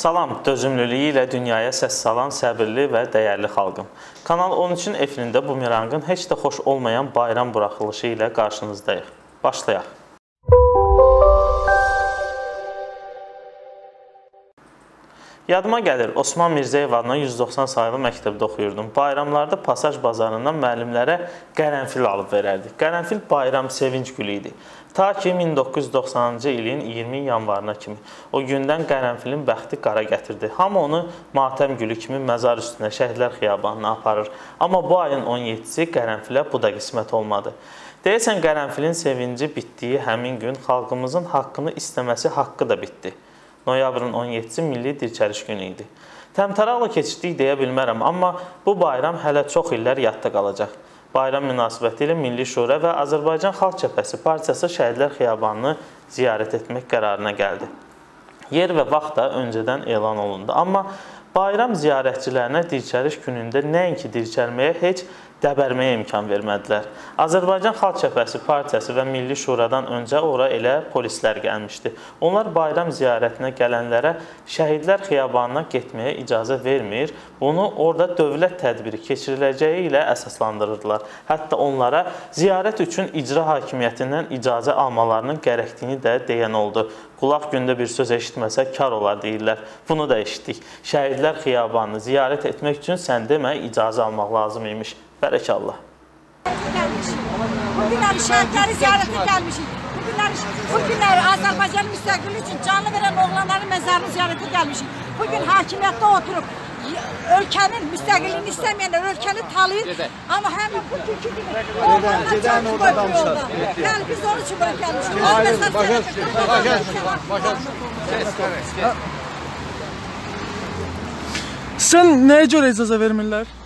Salam, dözümlülüyü ilə dünyaya səs salan səbirli və dəyərli xalqım. Kanal 13-ün efirində bumerangın heç də xoş olmayan bayram buraxılışı ilə qarşınızdayıq. Başlayaq. Yadıma gəlir, Osman Mirzəyev adına 190 sayılı məktəbdə oxuyurdum. Bayramlarda pasaj bazarından müəllimlərə qərənfil alıb verərdik. Qərənfil bayram sevinç gülü idi. Ta ki 1990-cı ilin 20 yanvarına kimi. O gündən qərənfilin bəxti qara gətirdi. Hamı onu matəm gülü kimi məzar üstünə, Şəhidlər Xiyabanına aparır. Amma bu ayın 17-ci qərənfilə bu da qismət olmadı. Deyəsən, qərənfilin sevinci bitdiyi həmin gün xalqımızın haqqını istəməsi haqqı da bitdi. Noyabrın 17-ci milli dirçəliş günü idi. Təmtəraqla keçdik deyə bilmərəm, amma bu bayram hələ çox illər yadda qalacaq. Bayram münasibəti ilə Milli Şura və Azərbaycan Xalq Cəbhəsi partiyası Şəhidlər Xiyabanını ziyarət etmək qərarına gəldi. Yer və vaxt da öncədən elan olundu. Amma bayram ziyarətçilərinə dirçəliş günündə nəinki dirçəlməyə, heç dəbərməyə imkan vermədilər. Azərbaycan Xalq Cəbhəsi partiyası və Milli Şuradan öncə ora elə polislər gəlmişdi. Onlar bayram ziyarətinə gələnlərə Şəhidlər Xiyabanına getməyə icazə vermir, bunu orada dövlət tədbiri keçiriləcəyi ilə əsaslandırırdılar. Hətta onlara ziyarət üçün icra hakimiyyətindən icazə almalarının gərəkdiyini də deyən oldu. Qulaq gündə bir söz eşitməsə kar olar deyirlər. Bunu da eşitdik. Şəhidlər Xiyabanını ziyarət etmək üçün sən demə icazə almaq lazım imiş. Bərəkallah. Bu günləri şəhidləri ziyarətə gəlmişik. Bu günləri Azərbaycan müstəqilliyi üçün canı verən oğlanların məzarını ziyarətə gəlmişik. Bu gün hakimiyyətdə oturub ölkənin müstəqilliyini istəməyənlər ölkəni talayır. Amma həmin bu günkü günü oğlanlar canı qoymuyorlar. Yəni biz onun üçün böyük gəlmişik. Başa düşün. Sən nəyə görə icazə vermirlər?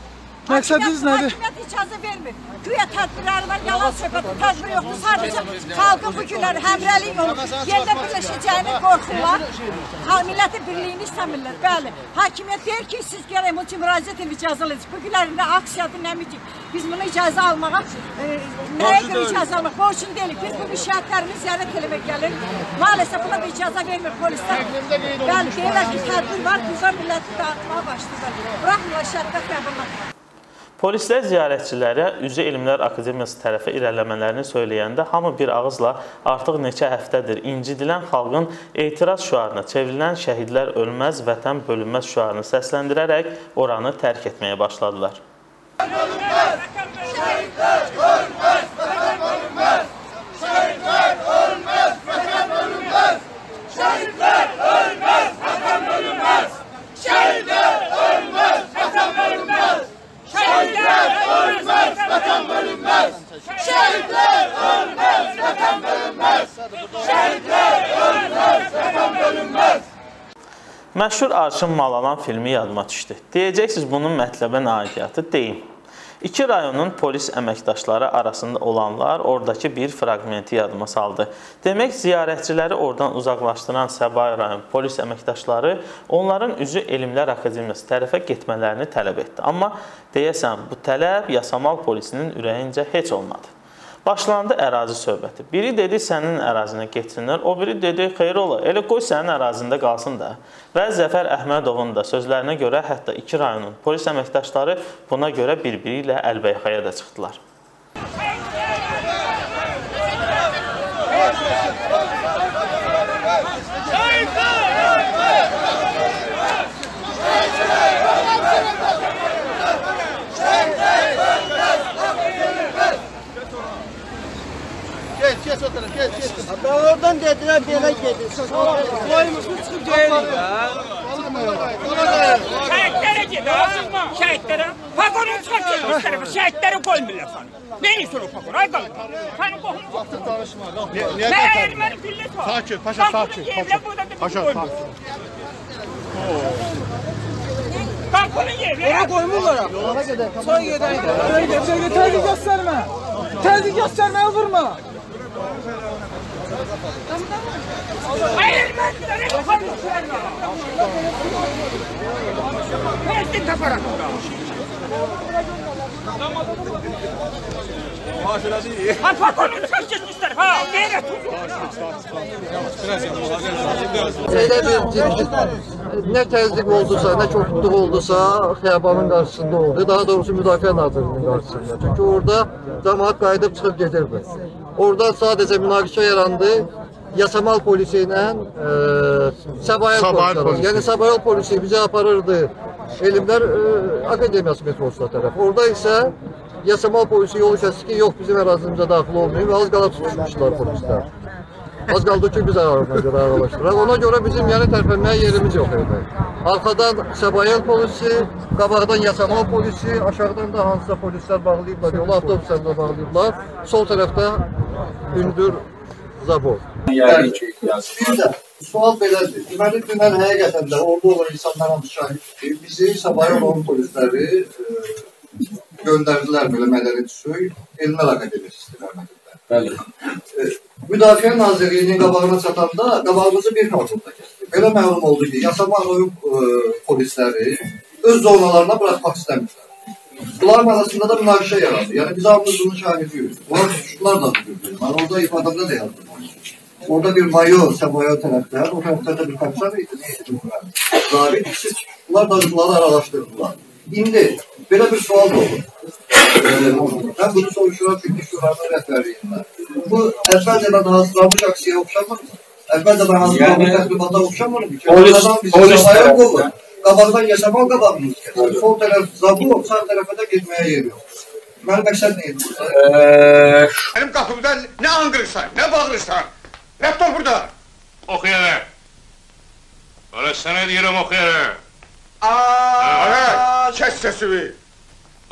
Məqsədiniz nədir? Hakimiyyət icazə vermir. Güya tədbirləri var, yalan söhbət, tədbir yoxdur. Sadəcə xalqın bu günləri həmrəlik olub, yerdə birləşəcəyini qorxurlar, millətin birliyini istəmirlər. Bəli, hakimiyyət deyir ki, siz gərək bu kimi müraciət edib icazə alacaq. Bu günlərin nə aksiyadır, nə miting. Biz bunu icazə almağa, nəyə görə icazə almaq? Borcun deyilik. Biz bu şəhidlərimizi ziyarət eləmək gəlir. Maalesef buna da icazə vermir polislər. Bəli, deyirlər ki, tədbir var, bizdən milləti dağıtmağa başlayırlar. Bırakmırlar şəhidlər təhvilini. Polislər ziyarətçilərə Ulu Elmlər Akademiyası tərəfə irələmələrini söyləyəndə hamı bir ağızla artıq neçə həftədir incidilən xalqın etiraz şüarına çevrilən şəhidlər ölməz, vətən bölünməz şüarını səsləndirərək oranı tərk etməyə başladılar. Məşhur Arşın Malan filmi yadıma düşdü. Deyəcəksiniz bunun mətləbə nə aidiyyatı? Deyin. İki rayonun polis əməkdaşları arasında olanlar oradakı bir fraqmenti yadıma saldı. Demək, ziyarətçiləri oradan uzaqlaşdıran Səbail rayon polis əməkdaşları onların Ulu Elmlər Akademiyası tərəfə getmələrini tələb etdi. Amma deyəsən, bu tələb Yasamal polisinin ürəyincə heç olmadı. Başlandı ərazi söhbəti. Biri dedi, sənin ərazinə getsinlər, o biri dedi, xeyr ola, elə qoy sənin ərazində qalsın da. Və Zəfər Əhmədovun da sözlərinə görə hətta iki rayonun polis əməkdaşları buna görə bir-biri ilə əlbəyxaya da çıxdılar. Ben oradan dediler, belə gedin. Qoymusun, çıxıb geyirik də. Şəhidlərə gedin, şəhidlərə. Pagonun çıxaq gedin, şəhidlərə qoymurlar sana. Neyini sonu pagon, ay qalın. Sənin qoxunu qoxunu. Mən erməni billət var. Sakin, paşa, sakin. Paşa, sakin. Qanqonun yerlə. Ona qoymurlar abi. Soy gedin. Təzi göstərmə. Təzi göstərməyə vurma. Hayır, Ha patronunu kaç geçmişler ha. Nereye tutun? Öyle bir cimcik ne təzdiq oldusa, ne çokluğu oldusa Xiyabanın karşısında oldu. Daha doğrusu Müdafiə Nazirliyinin karşısında. Çünkü orada cemaat qayıdıb çıxıb gedirdi. Orada sadece münaqişə yarandı. Yasamal polisi ile Səbail polisi. Yani Səbail polisi bizi aparırdı Elmlər Akademiyası metrosuna tarafı. Orada ise Yasamal polisi yolu kesti ki yok bizim ərazimizə daxil olmayın ve az qala tutuşmuşlar polisler. Az qaldı ki biz aralaşdıraq. Ona göre bizim yani tərpənməyə yerimiz yok idi. Arkadan Səbail polisi, qabağdan Yasamal polisi, aşağıdan da hansısa polisler bağlayıblar, yolu avtobuslarla bağlayıblar. Sol tarafta Ündür Zabor. Yani bir de sual belədir. Deməli dünən həqiqətən də orada olan insanlara müşahid bizi Səbail olan polisleri gönderdiler böyle mədəli tüsü Elmlər Akademiyası istiqamətində. Bəli. Müdafiə Nazirliyinin qabağına çatanda qabağımızı bir kartonda kəsdi. Belə məlum oldu ki, Yasamal olan polisleri öz zonalarına bırakmak istəmirlər. Bunların arasında da münaqişə yarandı. Yani biz hamımız bunu şahidiyoruz. Bunlar suçlular da gördük. Ben orada ifadamda da yazdım. Orada bir mayor, Səbail tərəfdən, o tərəfdə də bir kapçan idi. Zabit, bunlar da bunları araşdırdılar. İndi belə bir sual da olur. Ben bunu soruşuram Milli Şuranın rəhbərliyindən. Bu əvvəlcədən hazırlanmış aksiyaya oxşamır mı? Əvvəlcədən hazırlanmış təqribata oxşamır mı? Oradan bizi Səbail qovur. Qabaqdan Yasamal qabağımız kəsir. Sol tərəf Zabur, sağ tərəfə də getməyə yer yox. Mənim məqsəd neydi burada? Benim qapımdan ne angırırsan, ne bağırırsan. Rektor burada. Okuyana. Öyle sana diyorum okuyana. Aaa. Kes sesini.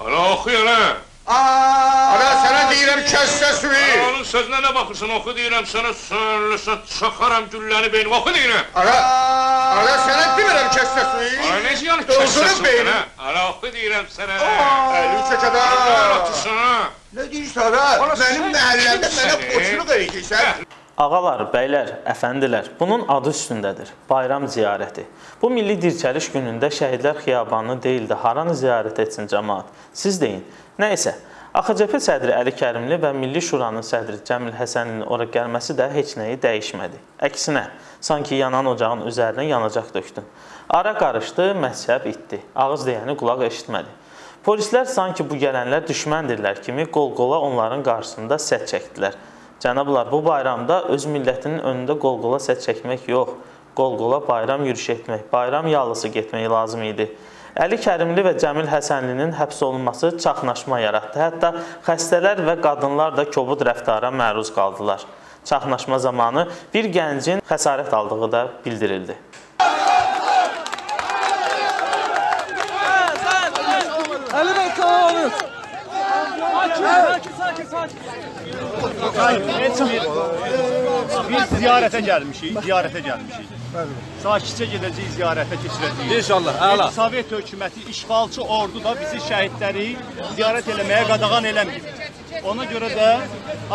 Öyle okuyana. Aaa. Öyle sana diyorum kes sesini. Onun sözüne ne bakırsın oku diyorum sana söylesen çakarım güllerini benim oku diyorum. Aaa. Öyle sana diyorum kes sesini. Öyle neyse yanı kes sesini. Öyle oku diyorum sana. Aaa. Ölü çekada. Öyle otusana. Ne diyorsun öyle? Benim mahallemde bana koçunu kıyıksan. Ağalar, bəylər, əfəndilər, bunun adı üstündədir, bayram ziyarəti. Bu milli dirçəliş günündə Şəhidlər Xiyabanı deyildi, haranı ziyarət etsin cəmaat? Siz deyin. Nəysə, AXCP sədri Əli Kərimli və Milli Şuranın sədri Cəmil Həsənlinin ora gəlməsi də heç nəyi dəyişmədi. Əksinə, sanki yanan ocağın üzərinə yanacaq döktün. Ara qarışdı, məhzəb itdi, ağız deyəni qulaq eşitmədi. Polislər sanki bu gələnlər düşməndirlər kimi qol-qola onların qarşısında sət çəkdilər. Cənablar, bu bayramda öz millətinin önündə qol-qola sət çəkmək yox, qol-qola bayram yürüşü etmək, bayram yalısı getmək lazım idi. Əli Kərimli və Cəmil Həsənlinin həbs olunması çaxnaşma yaratdı. Hətta xəstələr və qadınlar da kobud rəftara məruz qaldılar. Çaxnaşma zamanı bir gəncin xəsarət aldığı da bildirildi. Biz ziyarətə gəlmişik. Sakitcə gedəcəyik, ziyarətə keçirəcəyik. İnşallah, əla. Sovet hökuməti, işğalçı ordu da bizi şəhidləri ziyarət eləməyə qadağan eləmir. Ona görə də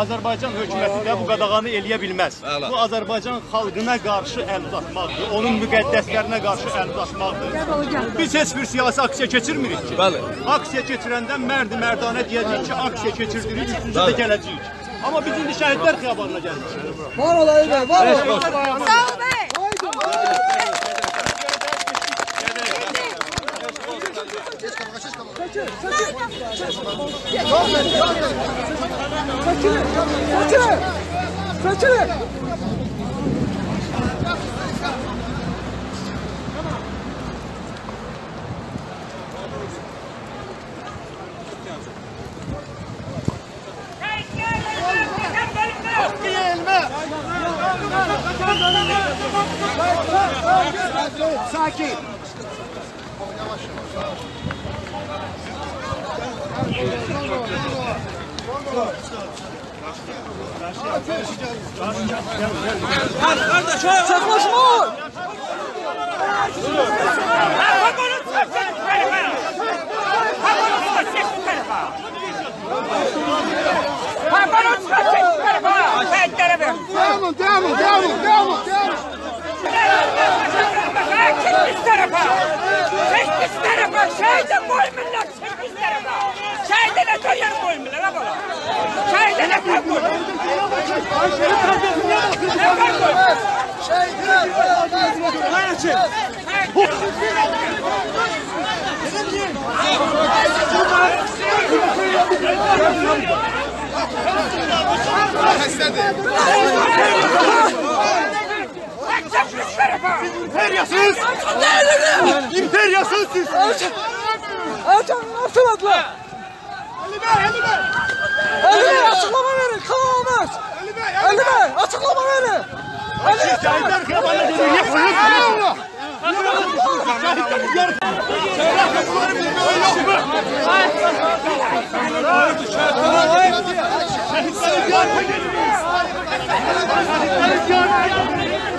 Azərbaycan hökuməti də bu qadağanı eləyə bilməz. Bu Azərbaycan xalqına qarşı əl uzatmaqdır, onun müqəddəslərinə qarşı əl uzatmaqdır. Biz heç bir siyasi aksiya keçirmirik ki. Bəli. Aksiya keçirəndə mərd-mərdanə deyəcəyik ki, aksiya keçirdirik, biz də gələcəyik. Amma biz indi Şəhidlər Xiyabanına gəlmişik. Var olayı bəy, var olayı. Sağ ol bəy. Seçilir! Sakin! Çek biz tarafa! Şehidin boy millet! Çek biz tarafa! Şehidin İmperyasız! İmperyasız siz! Ercan atamadılar! Ali Bey! Ali Bey! Ali Bey açıklama verin! Kalmaz! Ali Bey! Ali Bey açıklama verin! Ali Bey! Şehitler Xiyabanı'na geliyor! Yapmayın! Şehitler! Şehitler bilmeyi yok mu? Şehitlerin yargı geliyor! Şehitlerin yargı geliyor!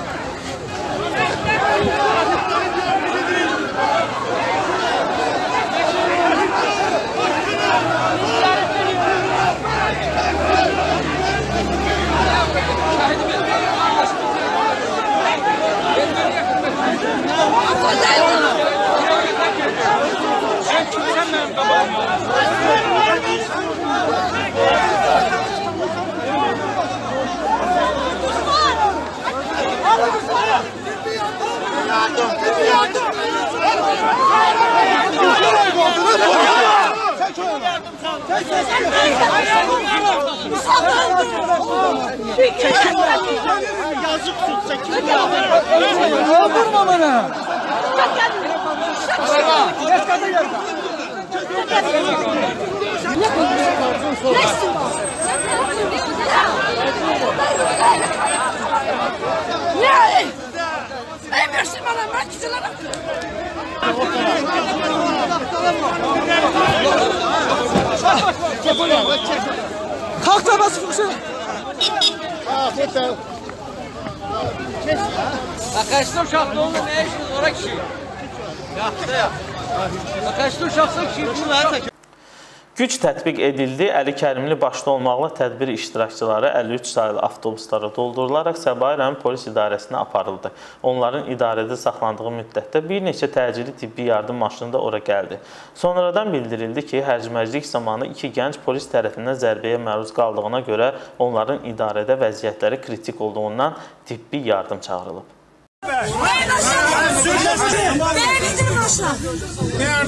Güc tətbiq edildi. Əli Kərimli başda olmaqla tədbir iştirakçıları 53 saylı avtobuslara doldurularaq Səbail rayon polis idarəsinə aparıldı. Onların idarədə saxlandığı müddətdə bir neçə təcili tibbi yardım maşını da ora gəldi. Sonradan bildirildi ki, hərc-mərcilik zamanı iki gənc polis tərəfindən zərbəyə məruz qaldığına görə onların idarədə vəziyyətləri kritik olduğundan tibbi yardım çağırılıb.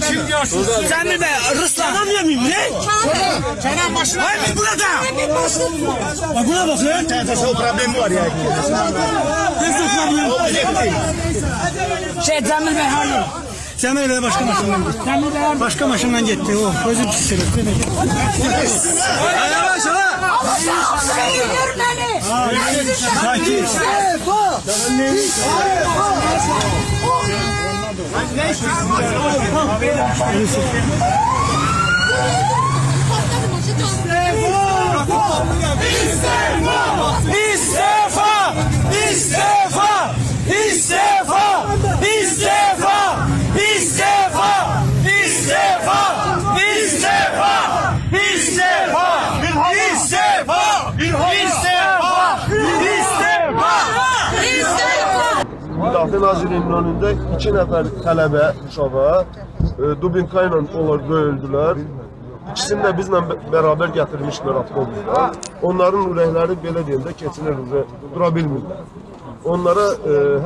Kim görsün? Sen mi be? Ruslan anlayamayayım ne? Kenan başına. Hayır biz burada. Bak buna bak lan. Tehdesel problem var ya. Tehdesel problem. Şey Cemil Bey harun. Cemil Bey başka maşından gitti. Cemil Bey harun. Başka maşından gitti. Oh gözüm pişirir. Yavaş yavaş. Müdafiə Nazirliyinin önündə iki nəfər tələbə, uşağa, dubinka ilə onlar döyüldülər. İkisini də bizlə bərabər gətirmişdilər avtobusda. Onların ürəkləri belə deyim də keçinir, dura bilmirlər. Onlara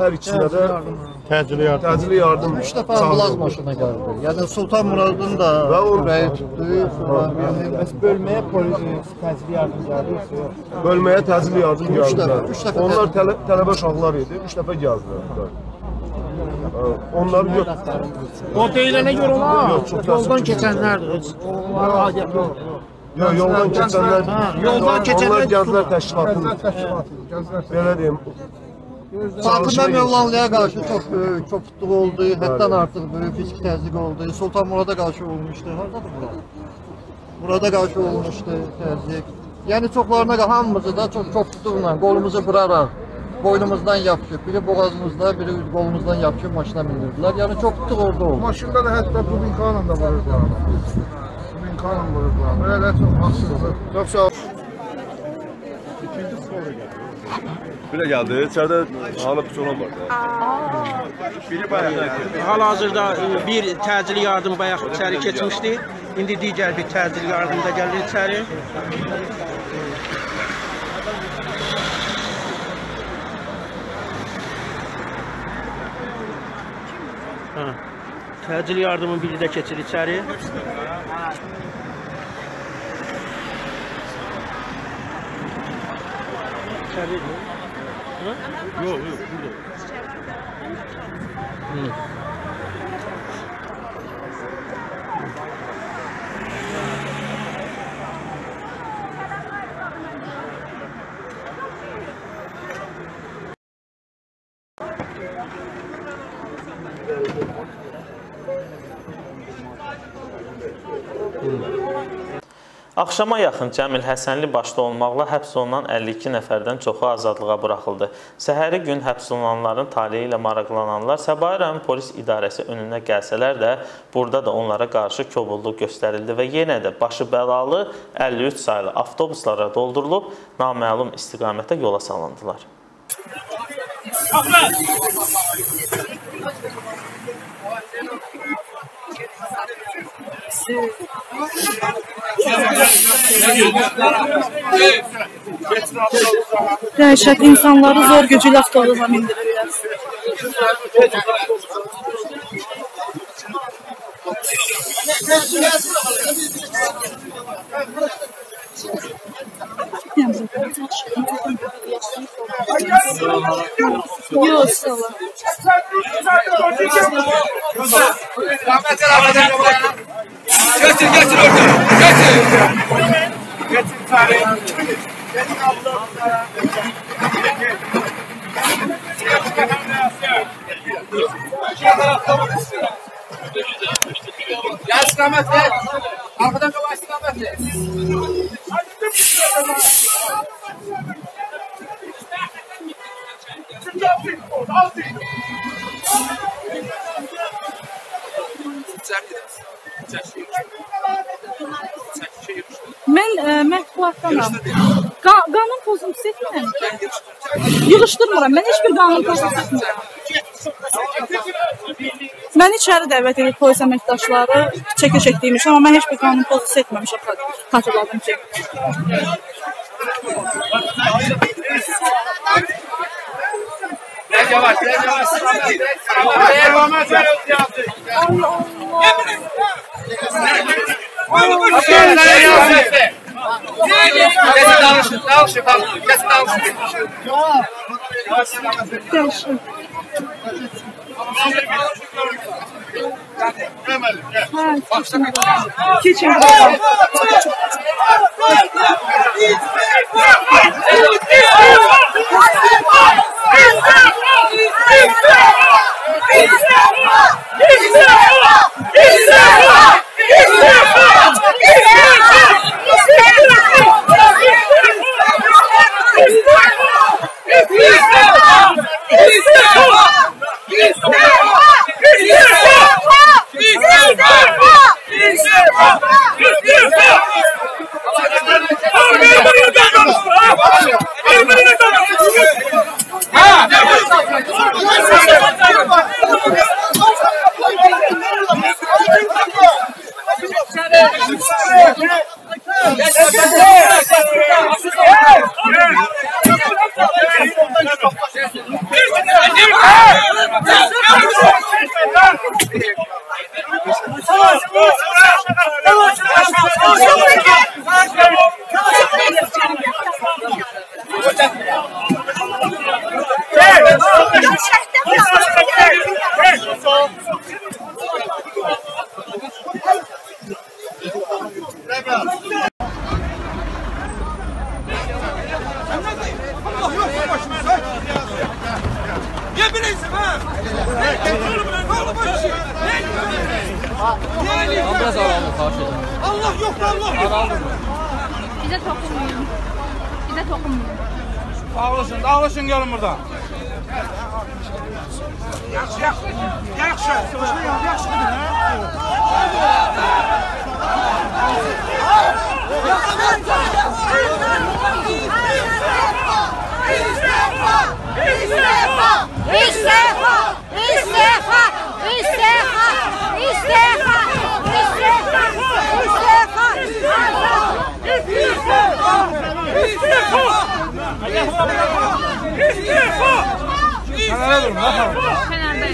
hər ikisinə də təcili yardım. Üç dəfə ambulans maşına gəldi. Yəni Sultan Muradın da ürəyi tutdu. Bölməyə təcili yardım gəldi. Bölməyə təcili yardım gəldi. Onlar tələbə uşaqlar idi, üç dəfə gəldilər. Onlar gör. O deyilənə görə onlar yoldan keçənlərdir. Yoldan keçənlər. Yoldan keçənlər gənclər təşkilatıdır. Belə deyim. Farkında Mövlanlıya qarşı çox böyük köpütlük oldu, həddən artıq böyük fiziki təzyiq oldu. Sultan Murada qarşı olmuşdu. Haradadır burada? Murada qarşı olmuşdu təzyiq. Yəni çoxlarına qarşı hamımızı da çox köpütlüklə qolumuzu qıraraq, boynumuzdan yapışıb, biri boğazımızda, biri qolumuzdan yapışıb maşına bindirdilər. Yəni köpütlük orada oldu. Maşında da hətta dubinkanla da varırdılar. Dubinkanla varırdılar. Belə də çox haksızdır. Çox sağ olun. İkinci sonra gəldi. Belə gəldi. İçərdə hala püçolan var. Biri bayaq gəldi. Hal-hazırda bir təcili yardım bayaq içəri keçmişdi. İndi digər bir təcili yardım da gəlir içəri. Təcili yardımın biri də keçir içəri. İçəri. Yox, yox, burada. Axşama yaxın Cəmil Həsənli başda olmaqla həbs olunan 52 nəfərdən çoxu azadlığa buraxıldı. Səhəri gün həbs olunanların taleyi ilə maraqlananlar Səbail rayon polis idarəsi önünə gəlsələr də burada da onlara qarşı kobudluq göstərildi və yenə də başı bəlalı 53 saylı avtobuslara doldurulub naməlum istiqamətə yola salındılar. Dəhşət insanları zor gücüyle avtobusla indirirlər. Getir, getir orada. Getir. Getir tarih. Getir ablamlara. Ya istikamet ver. Arkadan kova istikamet ver. Mən mətbuatdanam. Qanun pozuntusu etmirəm. Yığışdırmıram. Mən heç bir qanun pozuntusu etmirəm. Məni içəri dəvət edib polis əməkdaşları çəkə-çəkdiymişəm, amma mən heç bir qanun pozuntusu etməmişəm. Xatırladım ki. Yavaş, yavaş. Yavaş, Allah Allah. Kenarda durun, bakalım. Kenarda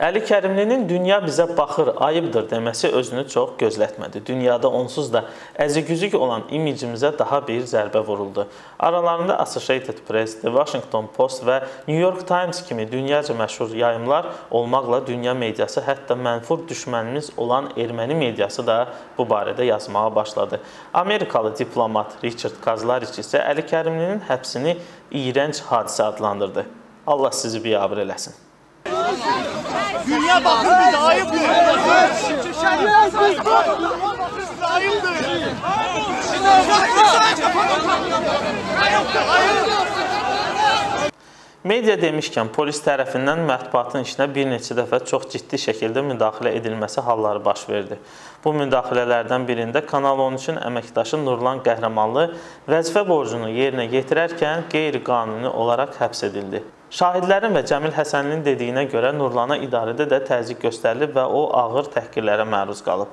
Əli Kərimlinin dünya bizə baxır, ayıbdır deməsi özünü çox gözlətmədi. Dünyada onsuz da əzik-üzük olan imicimizə daha bir zərbə vuruldu. Aralarında Associated Press, The Washington Post və New York Times kimi dünyaca məşhur yayımlar olmaqla dünya mediası, hətta mənfur düşmənimiz olan erməni mediası da bu barədə yazmağa başladı. Amerikalı diplomat Richard Kazlaric isə Əli Kərimlinin həbsini iyrənc hadisə adlandırdı. Allah sizi biabır eləsin. Dünya bakır bize ayıptır. Şehidler bakır bize ayıptır. Media demişkən, polis tərəfindən mətbuatın işinə bir neçə dəfə çox ciddi şəkildə müdaxilə edilməsi halları baş verdi. Bu müdaxilələrdən birində Kanal 13-ün əməkdaşı Nurlan Qəhrəmanlı vəzifə borcunu yerinə yetirərkən qeyri-qanuni olaraq həbs edildi. Şahidlərin və Cəmil Həsənlinin dediyinə görə Nurlana idarədə də təzyiq göstərilib və o ağır təhqirlərə məruz qalıb.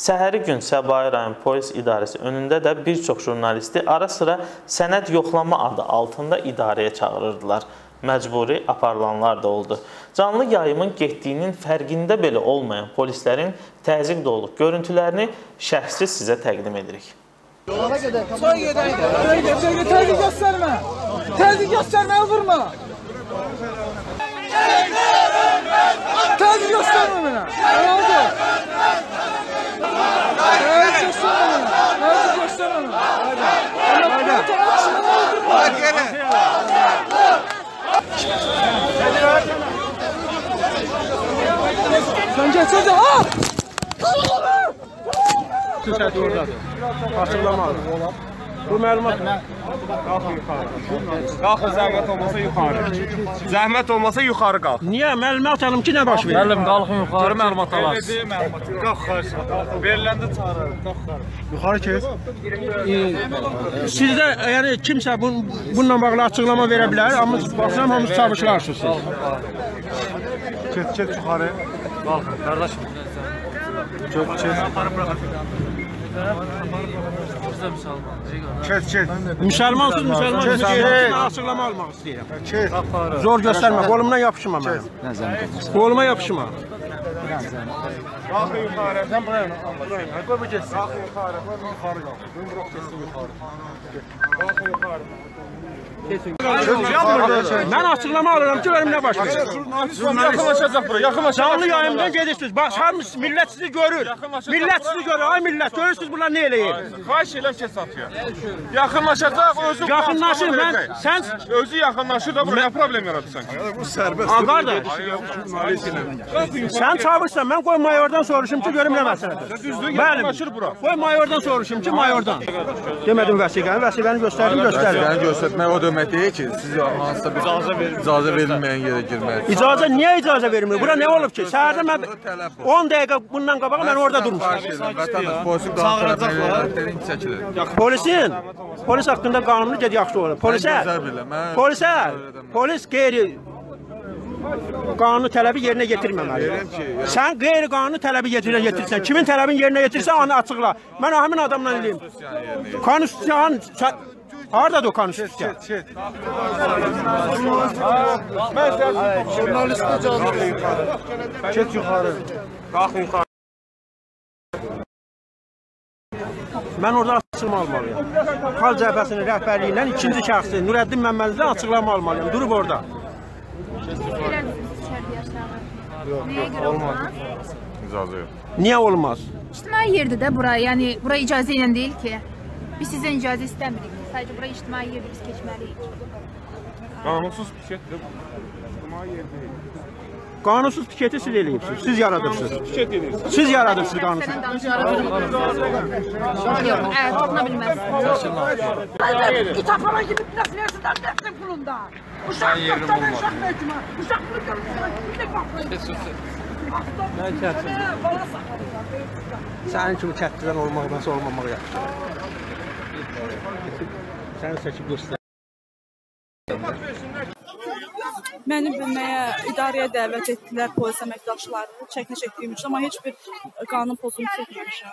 Səhəri gün Səbail rayon polis idarəsi önündə də bir çox jurnalisti ara-sıra sənəd yoxlama adı altında idarəyə çağırırdılar. Məcburi aparılanlar da oldu. Canlı yayımın getdiyinin fərqində belə olmayan polislərin təzyiq dolu görüntülərini şəxsi sizə təqdim edirik. Təzyiq göstərmə! Təzyiq göstərməyə vurma! Təzyiq göstərmə mənə! Təzyiq göstərmə mənə! Təzyiq göstərmə mənə! Sen geçsene ha! Tüset oradadır. Açıklama. Bu məlumat qalx yuxarı. Qalx zəhmət olmasa yuxarı. Zəhmət olmasa yuxarı qalx. Niyə? Məlumat alım ki, nə baş verir? Müəllim, qalxın yuxarı, məlumat alarsın. Qalx xarşı. Veriləndə çağırır. Qalx xarşı. Yuxarı keç. Sizdə yəni kimsə bununla bağlı açıqlama verə bilər, amma baxıram hamı çavuşlarsınız. Keç yuxarı. Qalx qardaşım. Keç. Müsəlmansız, müsəlmansız açıqlama almaq istəyirəm. Zor göstərmə, qolumdan yapışma mənim. Qoluma yapışma. Qalxın yuxarı. Qoy bu geçsin. Qalxın yuxarı. Qalxın yuxarı. Mən açıqlama alıram ki, benim nə baş verir? Yaxınlaşacaq bura, yaxınlaşacaq. Canlı yayımdan gedirsiniz. Bax, hamımız millət sizi görür. Millət sizi görür, ay millət. Görürsünüz, bunlar nə eləyir? Xahiş elə ki, satıyor. Yaxınlaşacaq, özü yaxınlaşır. Sən özü yaxınlaşır da bura, nə problem yaratırsan ki? Bu sərbəst. Qardaş, sən çağırırsan, mən qoy mayordan soruşum ki, görüm nə məsələdir. Mənim, qoy mayordan soruşum ki, mayordan. Demədim vəsiqəni, vəsiqəni göstərdim, göstərdim. Deyir ki, siz hansısa bir icazə verilməyən yerə girməyəcək. İcazə, niyə icazə verilmir? Bura nə olub ki? Səhərdə mən 10 dəqiqə bundan qabağa mən orada durmuşum. Polisin, polis haqqında qanunu ged yaxşı olur. Polisə, polis qeyri qanunu tələbi yerinə yetirməməli. Sən qeyri-qanunu tələbi yerinə yetirsən, kimin tələbini yerinə yetirsən, onu açıqla. Mən o həmin adamla eləyim. Konstitusiyanın... Haradadır o konstitusiya? Jurnalistə canlı deyil. Keç yuxarı. Qalxın yuxarı. Mən orada açıqlama almalıyam. Xalq Cəbhəsinin rəhbərliyindən ikinci şəxsi Nureddin Məmməzilə açıqlama almalıyam. Durub orada. Yox, olmaz. İcazə yox. Niyə olmaz? İctimai yerdir də bura, yəni bura icazə ilə deyil ki. Biz sizdən icazə istəmirik. Sadəcə bura ictimai yerdir, biz keçməliyik. Qanunsuz piketdir bu. İctimai yer deyil. Qanunsuz piketi siz eləyibsiniz, siz yaradırsınız. Siz yaradırsınız qanunsuz. Yox, tutuna bilməz. Kitablama gibi nəflərsindən nəfsin pulunda. Uşaq qatdanın uşaq məhkəmə. Uşaq bunu görürsünüz, bir də baxmayın. Sənin kimi kətdirən olmaq, məsə olmamaq yaxşıdır. Səni çəkib göstərək. Məni bilməyə, idarəyə dəvət etdilər polis əməkdaşlarını, çəkinə çəkdiyim üçün, amma heç bir qanun pozunu çəkməmişəm.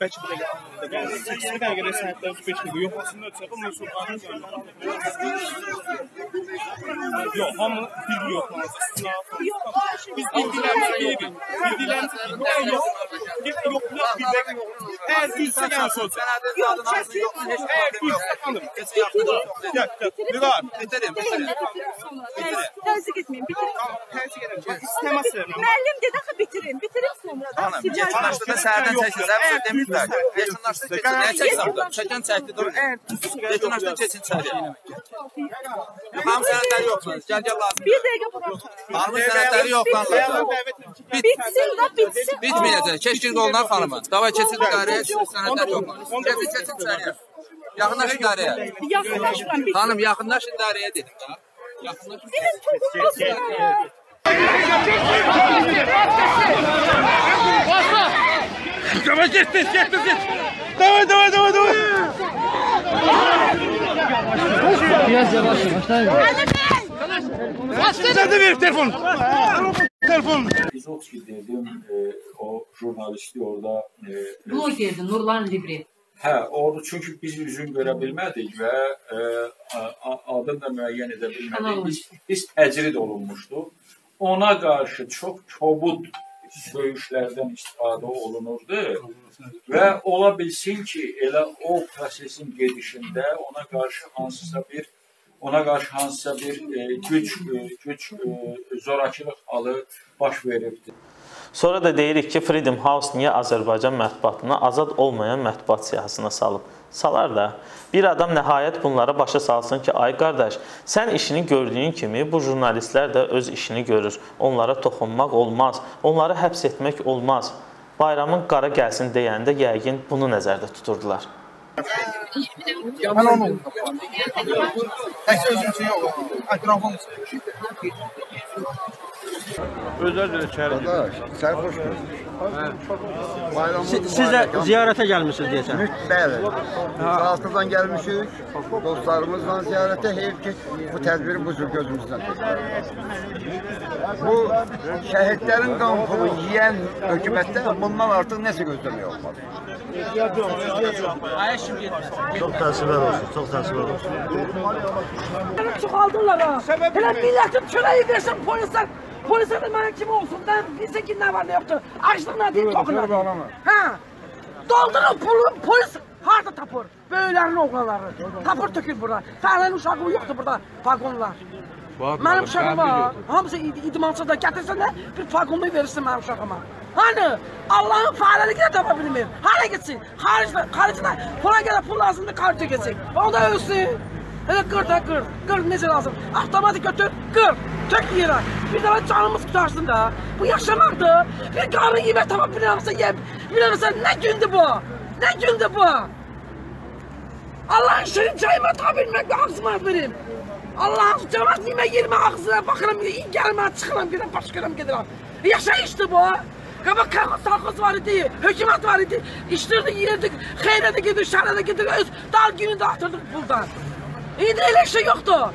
Belki bu da yani 80 belgede sahipler 35 milyon yok aslında çapın mensuplarının yok ama bir yok biz bildiğimiz gibi bildiğimiz gibi yok yoklar bilmek her dilse yansın her dilse hanım ne var terzik etmeyin bitirin müellim dedi ki bitirin sonra da yetimlaştırda səhərdən çəkiniz əvvəl demir yetimlaştır keçin nəyə çəksin çəkən çəkdi dur yetimlaştır keçin çəkdi hamı sənətləri yoxlanır gəl lazım bir dəqiqə bura hamı sənətləri yoxlanır bitsin da bitsin bitməyəcək keçkin qollar xanımı davay keçin qarəyə sənətləri yoxlanır keçin çəkdi yaxınlaşın qarəyə xanım yaxınlaşın qarəyə dedim da yaxınlaşın Давай, здесь! Давай! Я сделал ошибку, поставил. Sen de ver telefon. Telefon. 130 dedim, o jurnalisti orada. Blogerdi Nurlan Libri. Hə, orada çünki biz üzüm görə bilmədik və adını da müəyyən edə bilmədik. Biz təcrid olunmuşdu. Ona qarşı çox kobud söyüşlərdən istifadə olunurdu və ola bilsin ki, elə o prosesin gedişində ona qarşı hansısa bir güc zorakılıq alı baş veribdir. Sonra da deyirik ki, Freedom House niyə Azərbaycan mətbuatını azad olmayan mətbuat siyahısına salıb? Salar da. Bir adam nəhayət bunlara başa salsın ki, ay qardaş, sən işini gördüyün kimi bu jurnalistlər də öz işini görür. Onlara toxunmaq olmaz, onları həbs etmək olmaz. Bayramın qara gəlsin deyəndə yəqin bunu nəzərdə tuturdular. Özəl də çərdir. Sən xoş gördük. Siz də ziyarətə gəlmisiniz deyəsən. Bəli. Saatdan gəlmişik. Dostlarımızla ziyarətə heyf ki, bu tədbiri bu cür gözümüzdən bu şəhidlərin qan pulu yiyən hökumətdən bundan artıq nəsə gözləmək olmaz. Çox təsirlər olsun, çox təsirlər olsun. Çıxaldırlar ha. Elə millətin çörəyi versin polislər. Polisler de benim kim olsun, ben bilsin ki ne var ne yoktu, açlıqla değil toxuna. Ha, doldurun pulu, polis harda tapır, böyüklerin oğlanları, tapır tökür burada, fəhlənin uşağı yoktu burada, vagonlar. Mənim uşağım var, hamısı idmançı da getirsin de bir fagonu verirsin mənim uşağıma. Hani Allah'ın fəhləlikini tapa bilmir, hala gitsin, xaricdən pula gələ pul lazımdır, xaric tökəsin, o da ölsün. Elə qır necə lazım, avtomatik götür, qır, tök yerə, bir dəfə canımız qutarsın da, bu yaşamaqdır, bir qarı yemək tapa biləməsən, nə gündür bu, Allah'ın şirin çayıma tapa bilmək və ağzıma verim, Allah'ın cəmat yemək yerimə ağzına baxıram, gəlmə, çıxıram, gedirəm, baş görəm, gedirəm, yaşayışdır bu. Qabaq kalxoz var idi, hökumət var idi, işdirdik, yerdik, xeyrə də gedir, şəhərə də gedir, öz dal günü də atırdık buradan. İndi elə şey yoxdur.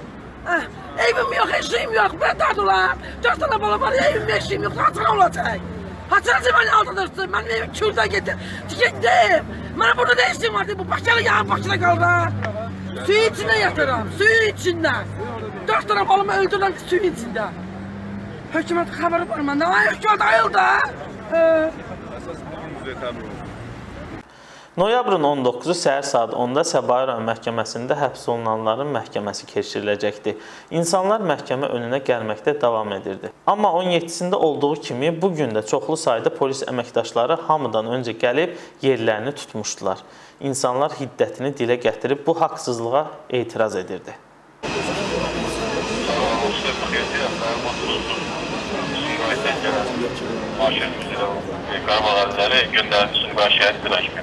Evim yox, eşiyim yox. Mən dadılam. 4 tane bala var, evim eşiyim yox. Haçıra olacaq. Haçıracaq məni aldadırsın. Mənim evim kürdə gedir. Tikəndəyim. Mənə burada ne işim var? Bu başlara yağın başına qalır. Suyun içindən yatıram. Suyun içindən. 4 tane balımı öldürürəm ki, suyun içindən. Hökumət xəbəri var məndə. Ay, hökumət ayıldı. Əsas bunun üzrə təmin olun. Noyabrın 19-cu səhər saat 10-da Səbail rayon məhkəməsində həbs olunanların məhkəməsi keçiriləcəkdi. İnsanlar məhkəmə önünə gəlməkdə davam edirdi. Amma 17-sində olduğu kimi bu gün də çoxlu sayda polis əməkdaşları hamıdan öncə gəlib yerlərini tutmuşdular. İnsanlar hiddətini dilə gətirib bu haqsızlığa etiraz edirdi. Qarabağlıları göndərilmişdir və şəhid İbrahim.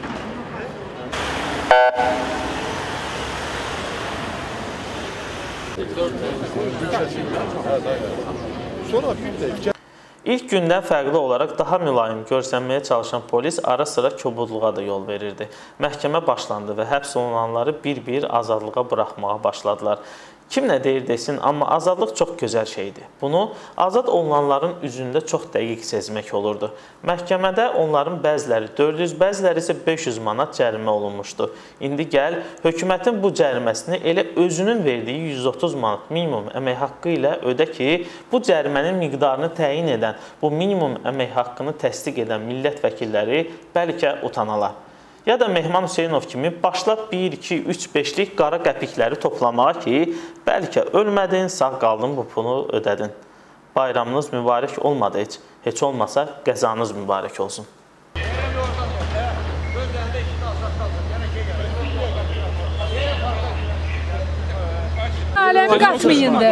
İlk gündən fərqli olaraq daha mülayim görsənməyə çalışan polis ara sıra kobudluğa da yol verirdi. Məhkəmə başlandı və həbs olunanları bir-bir azadlığa buraxmağa başladılar. Kim nə deyir desin, amma azadlıq çox gözəl şeydir. Bunu azad olunanların üzündə çox dəqiq sezmək olurdu. Məhkəmədə onların bəziləri 400, bəziləri isə 500 manat cərimə olunmuşdu. İndi gəl, hökumətin bu cəriməsini elə özünün verdiyi 130 manat minimum əmək haqqı ilə ödə ki, bu cərimənin miqdarını təyin edən, bu minimum əmək haqqını təsdiq edən millət vəkilləri bəlkə utanalar. Ya da Mehman Hüseynov kimi başla 1-2-3-5'lik qara qəpikləri toplamağa ki, bəlkə ölmədin, sağ qaldın, bu pulu ödədin. Bayramınız mübarək olmadı heç. Heç olmasa qəzanız mübarək olsun. Alemi kaçmayın de.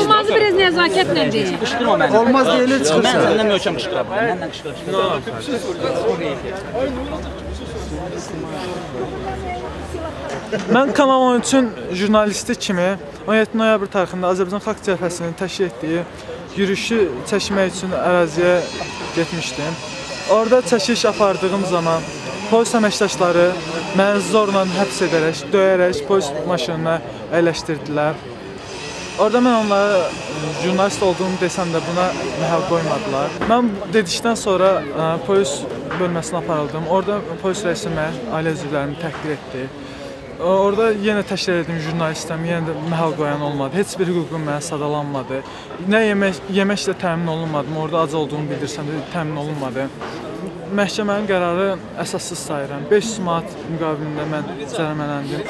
Olmaz biraz nezaketlə deyin. Olmaz deyilir çıxırsa. Mən səndən möhkəm qışqıram. Məndən qışqıram. Mən Kanal 10 üçün jurnalisti kimi 17 noyabr tarixində Azərbaycan Xalq Cəbhəsinin təşkil etdiyi yürüyüşü çəkmək üçün əraziyə getmişdim. Orada çəkiliş apardığım zaman polis əməkdaşları məni zorla həbs edərək, döyərək polis maşınına əyləşdirdilər. Orada mən onlara jurnalist olduğumu desəm də buna məhəl qoymadılar. Mən dedikdən sonra polis bölməsinə aparıldım. Orada polis rəisi mənə ailə üzvlərini təhqir etdi. Orada yenə təkrar edim jurnalistəm, yenə də məhəl qoyan olmadı. Heç bir hüququm mənə sadalanmadı. Nə yeməklə təmin olunmadım, orada ac olduğumu bildirsəm də təmin olunmadı. Məhkəmənin qərarı əsassız sayıram. 500 manat müqabilində mən cərimələndim.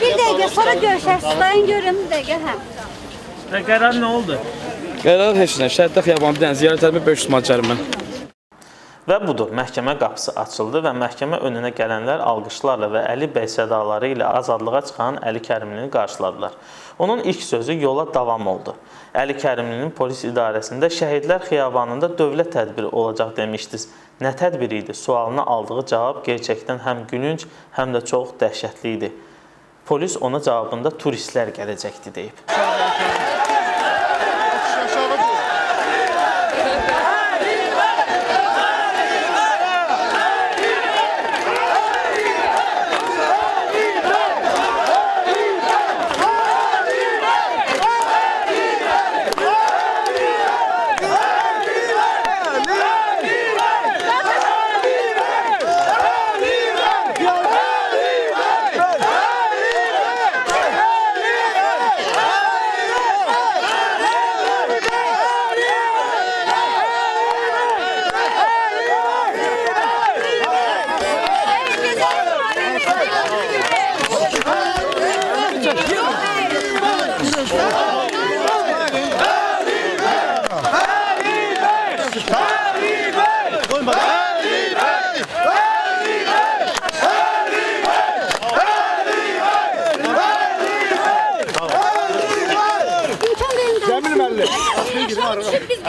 Bir dəqiqə sonra görüşərsiniz, dayan görün, bir dəqiqə həm. Qərar nə oldu? Qərar heç nə, Şəhidlər Xiyabanı bir dənə ziyarət edib 500 manat cərimə. Və budur, məhkəmə qapısı açıldı və məhkəmə önünə gələnlər alqışlarla və Əli bəy sədaları ilə azadlığa çıxan Əli Kərimlini qarşıladılar. Onun ilk sözü yola davam oldu. Əli Kərimlinin polis idarəsində Şəhidlər Xiyabanında dövlət tədbiri olacaq demişdiniz. Nə tədbiri idi? Sualına aldığı cavab gerçəkdən həm gülünc, həm də çox dəhşətli idi. Polis ona cavabında turistlər gələcəkdi deyib.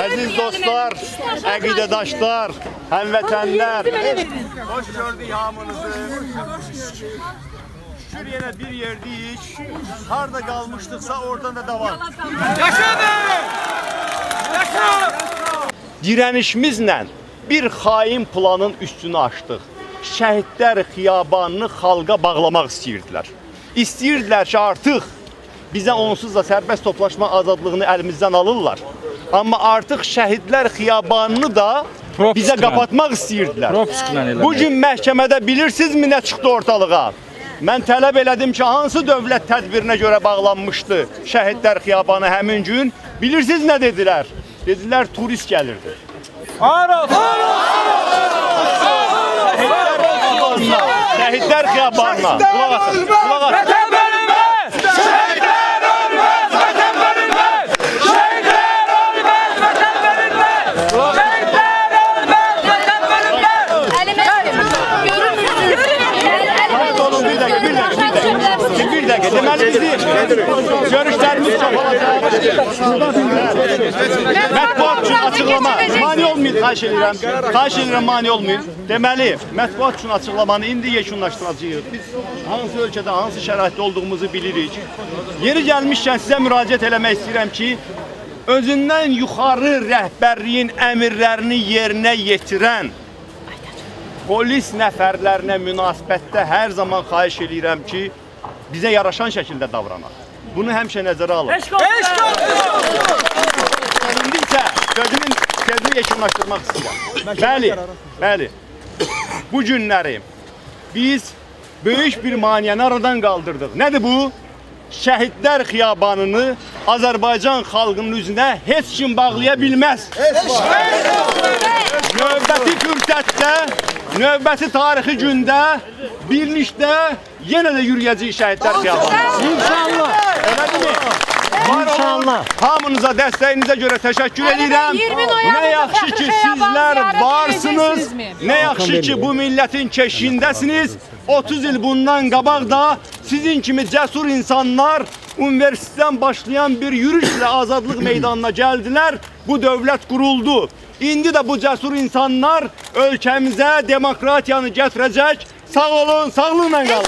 Əziz dostlar, əqidədaşlar, həmvətənlər, hoş gördük hamınızı. Şükür yenə bir yerdəyik, harda qalmışdıqsa oradan da davam. Yaşadır! Yaşadır! Dirənişimizlə bir xain planın üstünü açdıq. Şəhidlər xiyabanını xalqa bağlamaq istəyirdilər. İstəyirdilər ki, artıq bizə onsuz da sərbəst toplaşma azadlığını əlimizdən alırlar. Amma artıq şəhidlər xiyabanını da bizə qapatmaq istəyirdilər. Bugün məhkəmədə bilirsinizmi nə çıxdı ortalığa? Mən tələb elədim ki, hansı dövlət tədbirinə görə bağlanmışdı şəhidlər xiyabanı həmin gün? Bilirsiniz nə dedilər? Dedilər, turist gəlirdi. Şəhidlər xiyabanına. Qulaq asın. Bir dakika. Deməli biz görüşlərimiz çapalacaq. Mətbuat üçün açıqlama mani olmayın, xahiş edirəm. Xahiş edirəm mani olmayın. Deməli mətbuat üçün açıqlamanı indi yekunlaşdıracağıq. Biz hansı ölkədə, hansı şəraitdə olduğumuzu bilirik. Yeri gəlmişkən sizə müraciət eləmək istəyirəm ki, özündən yuxarı rəhbərliyin əmirlərini yerinə yetirən polis nəfərlərinə münasibətdə hər zaman xahiş edirəm ki, bizə yaraşan şəkildə davranaq. Bunu həmişə nəzərə alın. İndi isə sözümü yekunlaşdırmaq istəyirəm. Bəli, bu günləri biz böyük bir maniyəni aradan qaldırdıq. Nədir bu? Şəhidlər xiyabanını Azərbaycan xalqının üzünə heç kim bağlaya bilməz. Növbəti fürsətdə, növbəti tarixi gündə birlikdə yenə də yürüyəcəyik şəhidlər xiyabanı. İnşallah. Elə deyil. İnşallah. Hamınıza dəstəyinizə görə təşəkkür edirəm. Nə yaxşı ki, sizlər varsınız. Nə yaxşı ki, bu millətin keşiyindəsiniz. 30 il bundan qabaq da sizin kimi cəsur insanlar universitetdən başlayan bir yürüyüşlə azadlıq meydanına gəldilər. Bu dövlət quruldu. İndi də bu cəsur insanlar ölkəmizə demokratiyanı gətirəcək. Sağ olun, sağlığınla qalın.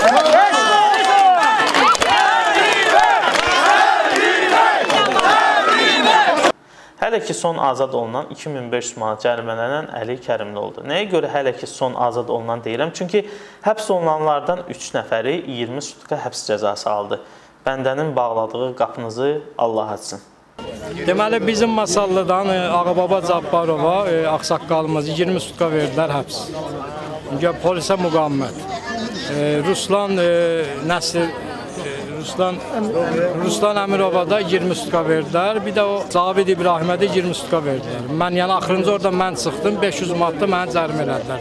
Hələ ki son azad olunan 2500 manat cərimələnən Əli Kərimli oldu. Nəyə görə hələ ki son azad olunan deyirəm? Çünki həbs olunanlardan 3 nəfəri 20 sutka həbs cəzası aldı. Bəndənin bağladığı qapınızı Allah açsın. Deməli bizim Masallıdan Ağababa Zabbarova ağsaqqalımız 20 sutka verdilər həbs. Polisə müqavimət. Ruslan Əmirova da 20 sutka verdilər, bir də o Cavid İbrahimə də 20 sutka verdilər. Mən yəni axırıncı orada mən çıxdım, 500 manatda mənə cərim elədilər.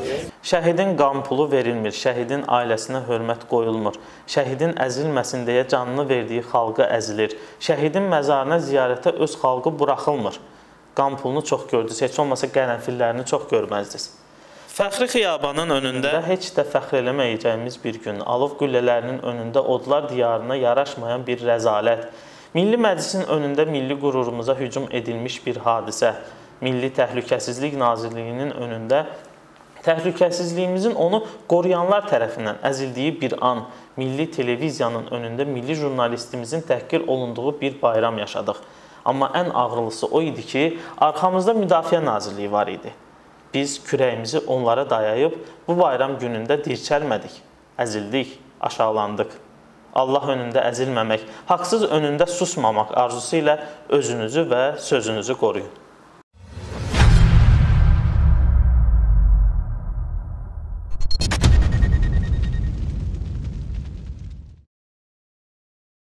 Şəhidin qan pulu verilmir, şəhidin ailəsinə hörmət qoyulmur, şəhidin əzilməsin deyə canını verdiyi xalqı əzilir, şəhidin məzarına ziyarətə öz xalqı buraxılmır. Qan pulunu çox gördünüz, heç olmasa qərənfillərini çox görməzdiniz. Fəxri xiyabanın önündə heç də fəxr eləməyəcəyimiz bir gün, alov qüllələrinin önündə odlar diyarına yaraşmayan bir rəzalət, Milli Məclisin önündə milli qürurumuza hücum edilmiş bir hadisə, Milli Təhlükəsizlik Nazirliyinin önündə təhlükəsizliyimizin onu qoruyanlar tərəfindən əzildiyi bir an, milli televiziyanın önündə milli jurnalistimizin təhqir olunduğu bir bayram yaşadıq. Amma ən ağırlısı o idi ki, arxamızda Müdafiə Nazirliyi var idi. Biz kürəyimizi onlara dayayıb, bu bayram günündə dirçəlmədik, əzildik, aşağılandıq. Allah önündə əzilməmək, haqsız önündə susmamaq arzusu ilə özünüzü və sözünüzü qoruyun.